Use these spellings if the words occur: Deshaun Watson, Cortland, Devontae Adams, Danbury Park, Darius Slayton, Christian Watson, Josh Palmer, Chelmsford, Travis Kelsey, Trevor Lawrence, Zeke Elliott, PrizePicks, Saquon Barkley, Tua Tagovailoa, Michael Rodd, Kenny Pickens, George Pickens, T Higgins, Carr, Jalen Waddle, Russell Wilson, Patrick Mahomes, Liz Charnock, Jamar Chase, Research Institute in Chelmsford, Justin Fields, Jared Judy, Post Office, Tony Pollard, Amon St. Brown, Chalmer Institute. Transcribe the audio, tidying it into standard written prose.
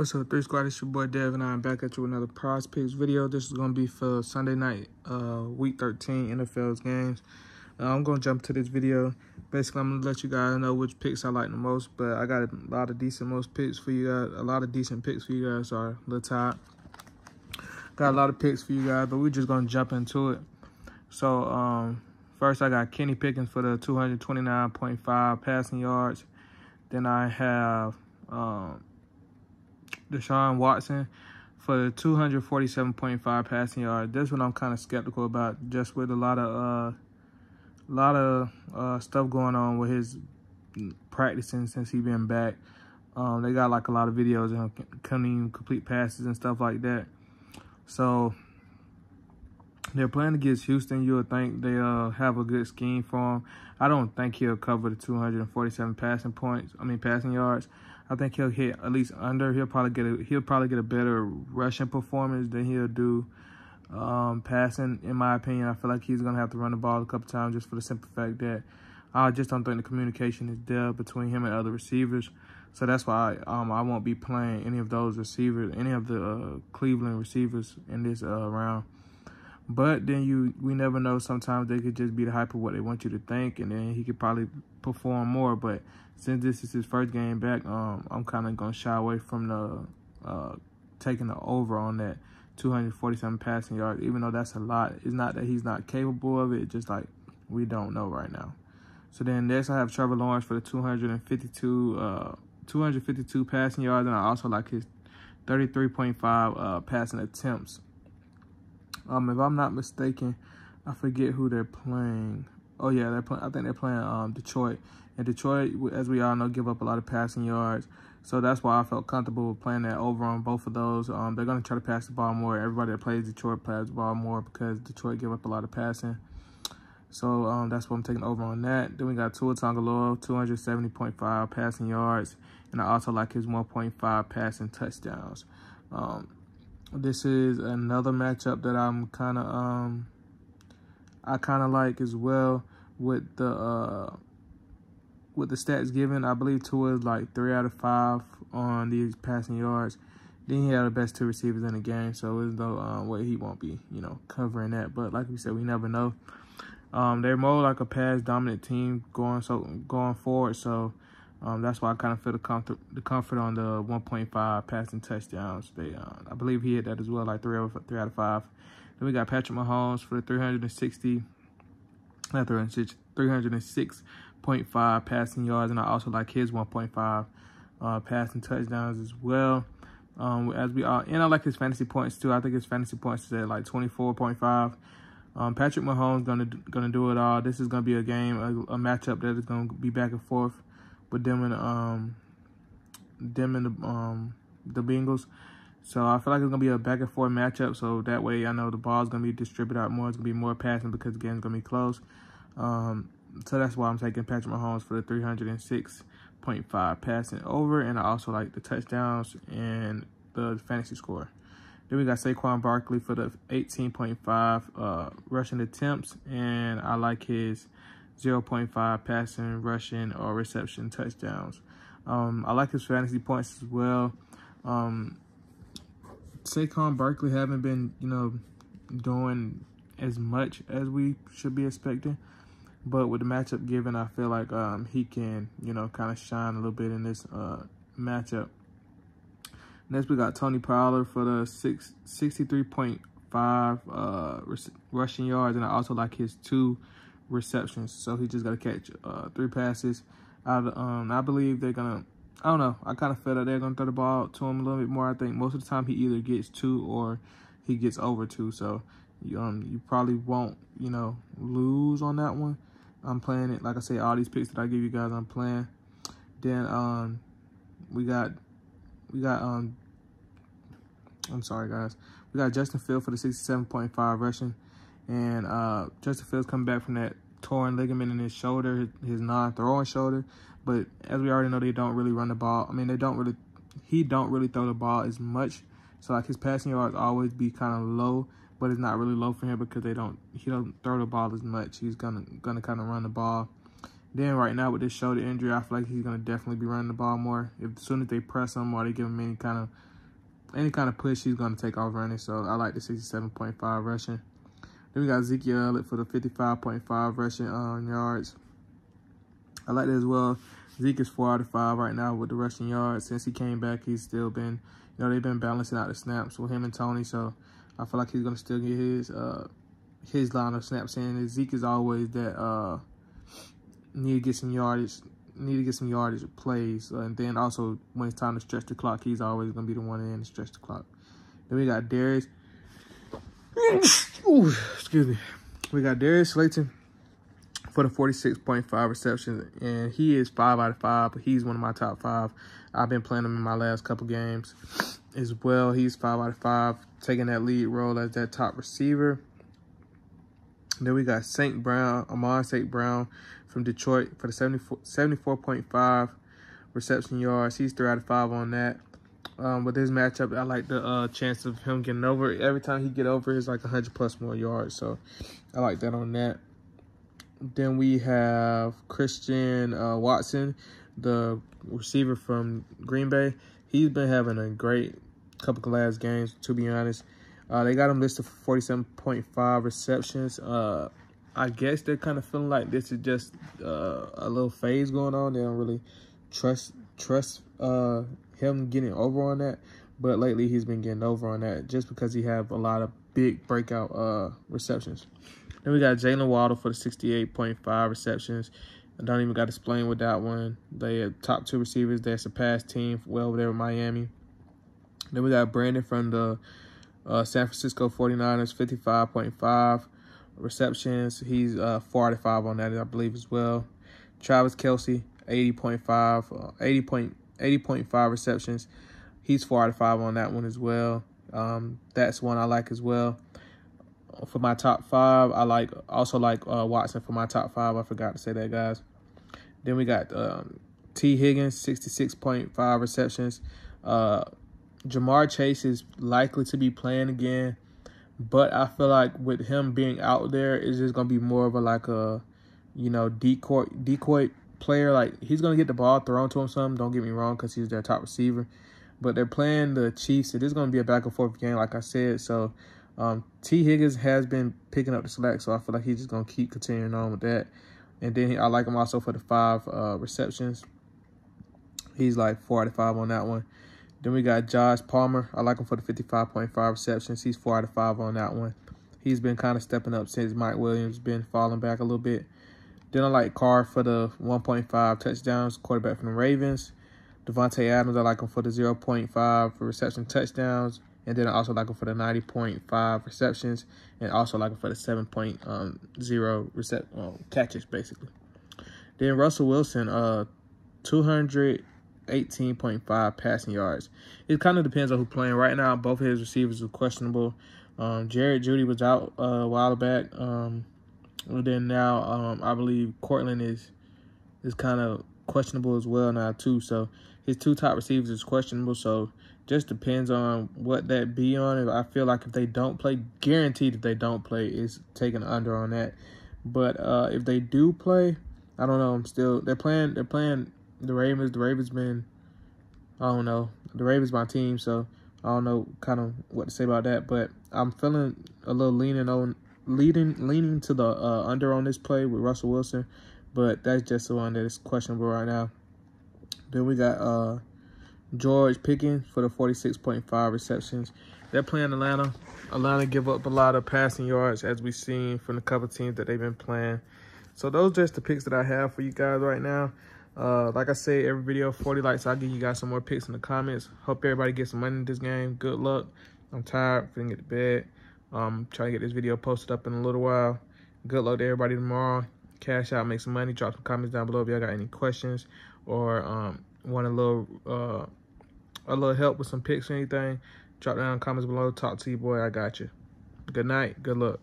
What's up, Three Squad? It's your boy Dev, and I'm back at you with another PrizePicks video. This is going to be for Sunday night, Week 13 NFL's games. I'm going to jump to this video. Basically, I'm going to let you guys know which picks I like the most, but I got a lot of decent picks for you guys. Sorry, a little tired. Got a lot of picks for you guys, but we're just going to jump into it. So, first I got Kenny Pickens for the 229.5 passing yards. Then I have... Deshaun Watson for the 247.5 passing yards. This one I'm kind of skeptical about, just with a lot of stuff going on with his practicing since he been back. They got like a lot of videos of him couldn't even complete passes and stuff like that. So they're playing against Houston. You'll think they have a good scheme for him. I don't think he'll cover the 247 passing yards. I think he'll hit at least under. He'll probably get a better rushing performance than he'll do passing, in my opinion. I feel like he's gonna have to run the ball a couple times just for the simple fact that I just don't think the communication is there between him and other receivers. So that's why I won't be playing any of those receivers, any of the Cleveland receivers in this round. But then we never know. Sometimes they could just be the hype of what they want you to think, and then he could probably perform more. But since this is his first game back, I'm kind of going to shy away from the taking the over on that 247 passing yards, even though that's a lot. It's not that he's not capable of it. It's just like we don't know right now. So then next I have Trevor Lawrence for the 252 passing yards, and I also like his 33.5 passing attempts. If I'm not mistaken, I forget who they're playing. Oh, yeah, I think they're playing Detroit. And Detroit, as we all know, give up a lot of passing yards. So that's why I felt comfortable playing that over on both of those. They're going to try to pass the ball more. Everybody that plays Detroit plays the ball more because Detroit give up a lot of passing. So that's what I'm taking over on that. Then we got Tua Tagovailoa, 270.5 passing yards. And I also like his 1.5 passing touchdowns. This is another matchup that I'm kind of I like as well with the stats given. I believe Tua is like 3 out of 5 on these passing yards. Then he had the best two receivers in the game, so it's no way he won't be covering that. But like we said, we never know. They're more like a pass dominant team going forward. So. That's why I kind of feel the comfort on the 1.5 passing touchdowns. I believe he hit that as well, like 3 out of 5. Then we got Patrick Mahomes for the 306.5 passing yards, and I also like his 1.5 passing touchdowns as well. And I like his fantasy points too. I think his fantasy points is at like 24.5. Patrick Mahomes gonna do it all. This is gonna be a game, a matchup that is gonna be back and forth. With them and the Bengals. So I feel like it's going to be a back-and-forth matchup. So that way I know the ball's going to be distributed out more. It's going to be more passing because the game's going to be close. So that's why I'm taking Patrick Mahomes for the 306.5 passing over. And I also like the touchdowns and the fantasy score. Then we got Saquon Barkley for the 18.5 rushing attempts. And I like his 0.5 passing, rushing, or reception touchdowns. I like his fantasy points as well. Saquon Barkley haven't been, doing as much as we should be expecting. But with the matchup given, I feel like he can, kind of shine a little bit in this matchup. Next, we got Tony Pollard for the 63.5 rushing yards, and I also like his 2 receptions, so he just got to catch 3 passes. I believe they're gonna. I don't know. I kind of feel that they're gonna throw the ball to him a little bit more. I think most of the time he either gets 2 or he gets over 2. So you probably won't lose on that one. I'm playing it like I say. All these picks that I give you guys, I'm playing. Then I'm sorry guys. We got Justin Fields for the 67.5 rushing. And Justin Fields coming back from that torn ligament in his shoulder, his non-throwing shoulder. But as we already know, they don't really run the ball. I mean, he don't really throw the ball as much. So like his passing yards always be kind of low, but it's not really low for him because he don't throw the ball as much. He's gonna kind of run the ball. Then right now with this shoulder injury, I feel like he's gonna definitely be running the ball more. As soon as they press him or they give him any kind of any kind of push, he's going to take off running. So I like the 67.5 rushing. Then we got Zeke Elliott for the 55.5 rushing yards. I like that as well. Zeke is 4 out of 5 right now with the rushing yards. Since he came back, he's still been, you know, they've been balancing out the snaps with him and Tony. So I feel like he's going to still get his line of snaps in. Zeke is always that need to get some yardage. Need to get some yardage plays. And then also, when it's time to stretch the clock, he's always going to be the one in to stretch the clock. Then we got Darius. Ooh, excuse me. We got Darius Slayton for the 46.5 receptions. And he is 5 out of 5, but he's one of my top 5. I've been playing him in my last couple games as well. He's 5 out of 5, taking that lead role as that top receiver. Then we got Amon St. Brown from Detroit for the 74.5 reception yards. He's 3 out of 5 on that. With his matchup, I like the chance of him getting over. Every time he get over, it's like 100+ more yards. So I like that on that. Then we have Christian Watson, the receiver from Green Bay. He's been having a great couple of last games, to be honest. They got him listed for 47.5 receptions. I guess they're kind of feeling like this is just a little phase going on. They don't really trust him getting over on that. But lately, he's been getting over on that just because he have a lot of big breakout receptions. Then we got Jalen Waddle for the 68.5 receptions. I don't even got to explain with that one. They are top 2 receivers. They surpassed team well over there with Miami. Then we got Brandon from the San Francisco 49ers, 55.5 receptions. He's 4 out of 5 on that, I believe, as well. Travis Kelsey, 80.5 receptions. He's 4 out of 5 on that one as well. That's one I like as well. For my top 5, I also like Watson for my top 5. I forgot to say that, guys. Then we got T Higgins, 66.5 receptions. Jamar Chase is likely to be playing again, but I feel like with him being out there, it's just gonna be more of a decoy player. Like, he's gonna get the ball thrown to him some. Don't get me wrong, because he's their top receiver. But they're playing the Chiefs, so this is gonna be a back and forth game, like I said. So T Higgins has been picking up the slack, so I feel like he's just gonna keep continuing on with that. And then I like him also for the 5 receptions. He's like 4 out of 5 on that one. Then we got Josh Palmer. I like him for the 55.5 receptions. He's 4 out of 5 on that one. He's been kind of stepping up since Mike Williams been falling back a little bit. Then I like Carr for the 1.5 touchdowns, quarterback from the Ravens. Devontae Adams, I like him for the 0.5 for reception touchdowns. And then I also like him for the 90.5 receptions. And also like him for the 7.0 catches, basically. Then Russell Wilson, 218.5 passing yards. It kind of depends on who's playing. Right now, both of his receivers are questionable. Jared Judy was out a while back. And then now, I believe Cortland is kind of questionable as well now, too. So his 2 top receivers is questionable. So just depends on what that be on. I feel like if they don't play, guaranteed if they don't play, it's taking under on that. But if they do play, I don't know. They're playing the Ravens. The Ravens my team, so I don't know kind of what to say about that. But I'm feeling a little leaning to the under on this play with Russell Wilson. But that's just the one that is questionable right now. Then we got George Pickens for the 46.5 receptions. They're playing Atlanta. Atlanta give up a lot of passing yards, as we've seen from the couple teams that they've been playing. So those are just the picks that I have for you guys right now. Like I say, every video, 40 likes. I'll give you guys some more picks in the comments. Hope everybody gets some money in this game. Good luck. I'm tired. Finna get to bed. Trying to get this video posted up in a little while. Good luck to everybody tomorrow. Cash out, make some money. Drop some comments down below if y'all got any questions or want a little help with some picks or anything. Drop down comments below. Talk to you, boy. I got you. Good night. Good luck.